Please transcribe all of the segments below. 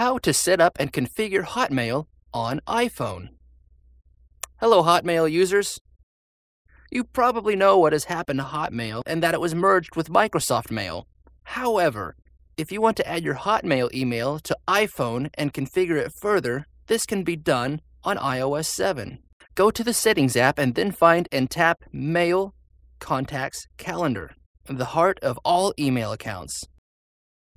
how to set up and configure Hotmail on iPhone. Hello, Hotmail users. You probably know what has happened to Hotmail and that it was merged with Microsoft Mail. However, if you want to add your Hotmail email to iPhone and configure it further, this can be done on iOS 7. Go to the Settings app and then find and tap Mail, Contacts, Calendar, the heart of all email accounts.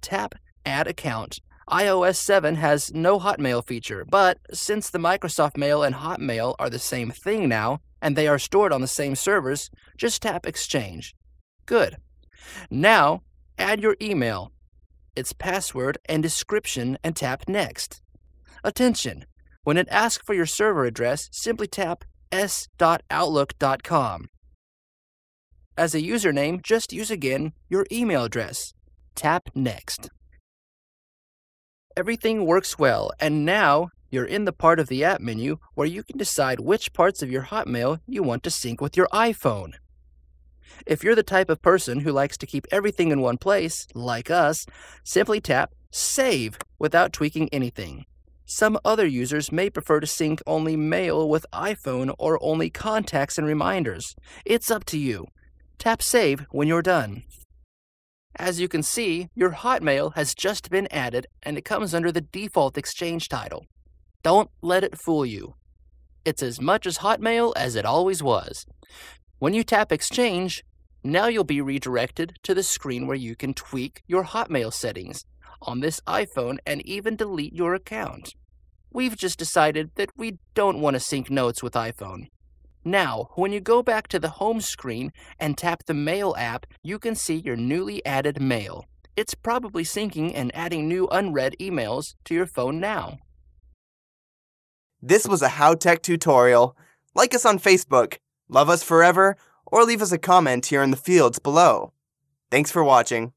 Tap Add Account. iOS 7 has no Hotmail feature, but since the Microsoft Mail and Hotmail are the same thing now, and they are stored on the same servers, just tap Exchange. Good. Now, add your email, its password, and description, and tap Next. Attention! When it asks for your server address, simply tap s.outlook.com. As a username, just use again your email address. Tap Next. Everything works well, and now you're in the part of the app menu where you can decide which parts of your Hotmail you want to sync with your iPhone. If you're the type of person who likes to keep everything in one place, like us, simply tap Save without tweaking anything. Some other users may prefer to sync only Mail with iPhone or only Contacts and Reminders. It's up to you. Tap Save when you're done. As you can see, your Hotmail has just been added and it comes under the default Exchange title. Don't let it fool you. It's as much as Hotmail as it always was. When you tap Exchange, now you'll be redirected to the screen where you can tweak your Hotmail settings on this iPhone and even delete your account. We've just decided that we don't want to sync notes with iPhone. Now, when you go back to the home screen and tap the Mail app, you can see your newly added mail. It's probably syncing and adding new unread emails to your phone now. This was a HowTech tutorial. Like us on Facebook, love us forever, or leave us a comment here in the fields below. Thanks for watching.